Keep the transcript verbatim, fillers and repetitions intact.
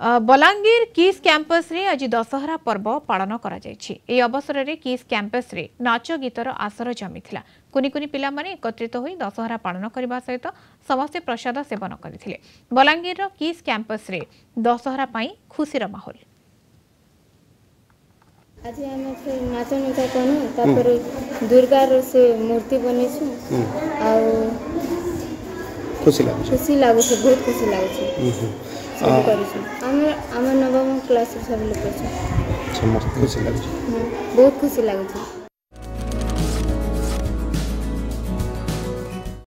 बलांगीर किस कैंपस रे आज दशहरा पर्व पालन करा जायछि। ए अवसर रे किस कैंपस रे नाच गीतर आसर जमीथिला। कुनी कुनी पिला माने एकत्रित होई दशहरा पालन करबा सहित समस्त प्रसाद सेवन करथिले। बलांगीर रो किस कैंपस रे दशहरा पई खुशीर माहौल। आज हम नाच नुचा कनु तापर दुर्गा रो से मूर्ति बनेछु आ खुशी लागो खुशी लागो बहुत खुशी लागो। आम नवम क्लास सब लोग बहुत खुशी लगुच।